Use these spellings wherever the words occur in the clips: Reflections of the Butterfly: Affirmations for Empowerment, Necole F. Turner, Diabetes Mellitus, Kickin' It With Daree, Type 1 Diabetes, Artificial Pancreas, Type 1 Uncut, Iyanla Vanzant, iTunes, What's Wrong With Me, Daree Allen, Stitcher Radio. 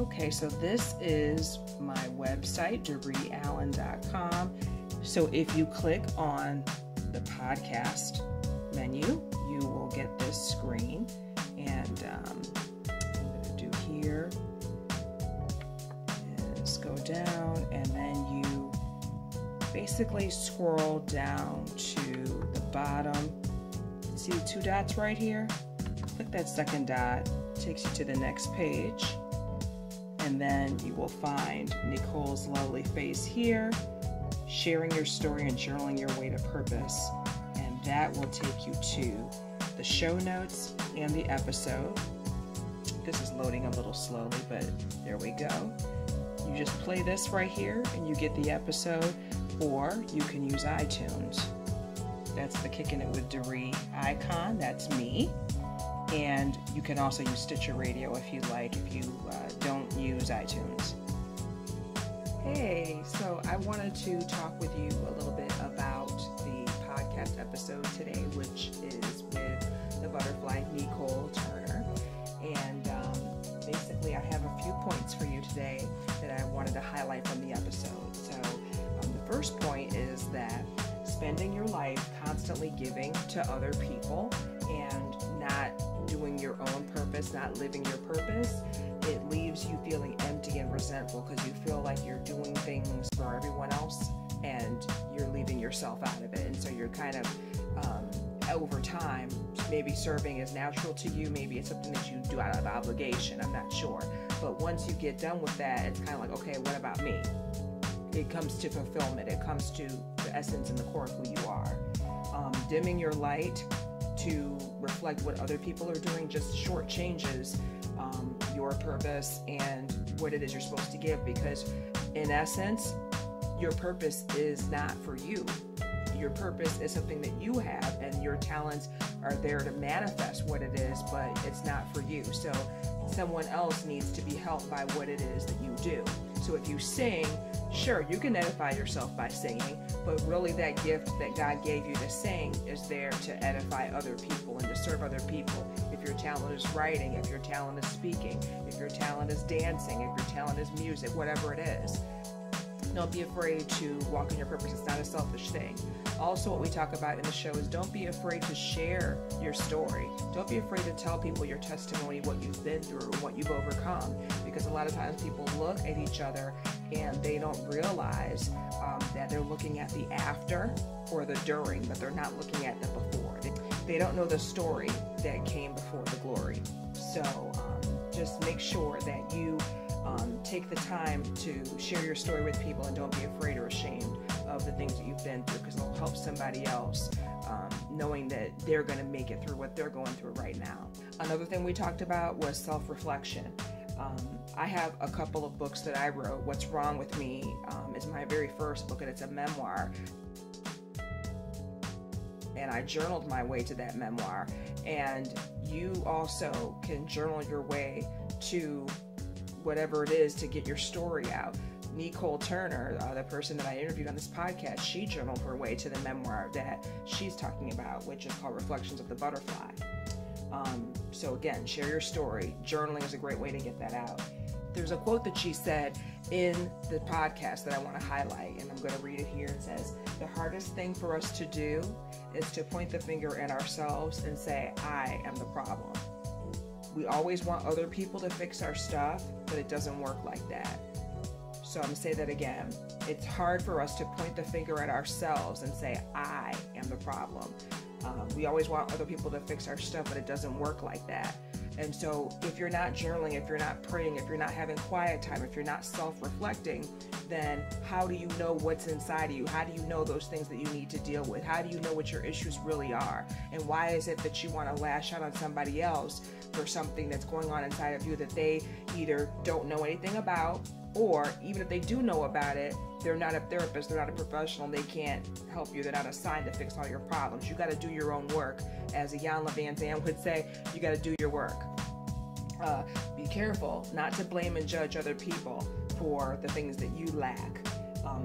Okay, so this is my website, DareeAllen.com. So if you click on the podcast menu, you will get this screen. And I'm going to do here, let's go down, and then you basically scroll down to the bottom. See the two dots right here? Click that second dot, takes you to the next page. And then you will find Nicole's lovely face here, sharing your story and journaling your way to purpose. And that will take you to the show notes and the episode. This is loading a little slowly, but there we go. You just play this right here and you get the episode, or you can use iTunes. That's the Kickin' It With Daree icon. That's me. And you can also use Stitcher Radio if you like, if you don't use iTunes. Hey, so I wanted to talk with you a little bit about the podcast episode today, which is with the butterfly Necole Turner. And basically, I have a few points for you today that I wanted to highlight from the episode. So the first point is that spending your life constantly giving to other people and not doing your own purpose, not living your purpose, it leaves you feeling empty and resentful because you feel like you're doing things for everyone else and you're leaving yourself out of it. And so you're kind of, over time, maybe serving is natural to you, maybe it's something that you do out of obligation, I'm not sure. But once you get done with that, it's kind of like, okay, what about me? It comes to fulfillment. It comes to the essence and the core of who you are. Dimming your light to reflect what other people are doing just shortchanges your purpose and what it is you're supposed to give, because in essence, your purpose is not for you. Your purpose is something that you have, and your talents are there to manifest what it is, but it's not for you. So someone else needs to be helped by what it is that you do. So if you sing, sure, you can edify yourself by singing, but really that gift that God gave you to sing is there to edify other people and to serve other people. If your talent is writing, if your talent is speaking, if your talent is dancing, if your talent is music, whatever it is, don't be afraid to walk in your purpose. It's not a selfish thing. Also, what we talk about in the show is don't be afraid to share your story. Don't be afraid to tell people your testimony, what you've been through, what you've overcome, because a lot of times people look at each other and they don't realize that they're looking at the after or the during, but they're not looking at the before. They don't know the story that came before the glory. So just make sure that you take the time to share your story with people, and don't be afraid or ashamed of the things that you've been through, because it'll help somebody else knowing that they're going to make it through what they're going through right now. Another thing we talked about was self-reflection. I have a couple of books that I wrote. What's Wrong With Me is my very first book, and it's a memoir. And I journaled my way to that memoir. And you also can journal your way to whatever it is to get your story out. Necole Turner, the person that I interviewed on this podcast, she journaled her way to the memoir that she's talking about, which is called Reflections of the Butterfly. So again, share your story. Journaling is a great way to get that out. There's a quote that she said in the podcast that I want to highlight, and I'm going to read it here. It says, "The hardest thing for us to do is to point the finger at ourselves and say, I am the problem. We always want other people to fix our stuff, but it doesn't work like that." So I'm going to say that again. It's hard for us to point the finger at ourselves and say, I am the problem. We always want other people to fix our stuff, but it doesn't work like that. And so if you're not journaling, if you're not praying, if you're not having quiet time, if you're not self-reflecting, then how do you know what's inside of you? How do you know those things that you need to deal with? How do you know what your issues really are? And why is it that you want to lash out on somebody else for something that's going on inside of you that they either don't know anything about, or even if they do know about it, they're not a therapist, they're not a professional, they can't help you, they're not assigned to fix all your problems. You got to do your own work. As Iyanla Vanzant would say, you got to do your work. Be careful not to blame and judge other people for the things that you lack.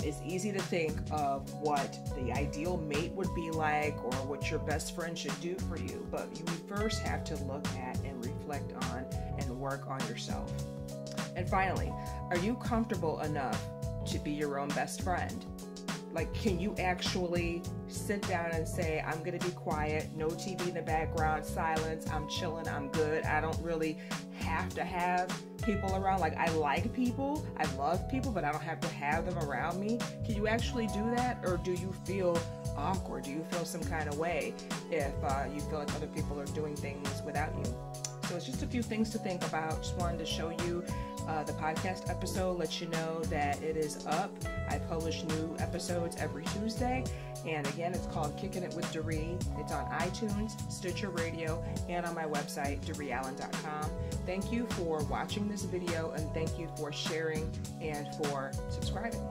It's easy to think of what the ideal mate would be like or what your best friend should do for you, but you first have to look at and reflect on and work on yourself. And finally, are you comfortable enough to be your own best friend? Like, can you actually sit down and say, I'm going to be quiet, no TV in the background, silence, I'm chilling, I'm good. I don't really have to have people around. Like, I like people, I love people, but I don't have to have them around me. Can you actually do that? Or do you feel awkward? Do you feel some kind of way if you feel like other people are doing things without you? So it's just a few things to think about. Just wanted to show you the podcast episode, let you know that it is up. I publish new episodes every Tuesday. And again, it's called Kickin' It With Daree. It's on iTunes, Stitcher Radio, and on my website, DareeAllen.com. Thank you for watching this video, and thank you for sharing and for subscribing.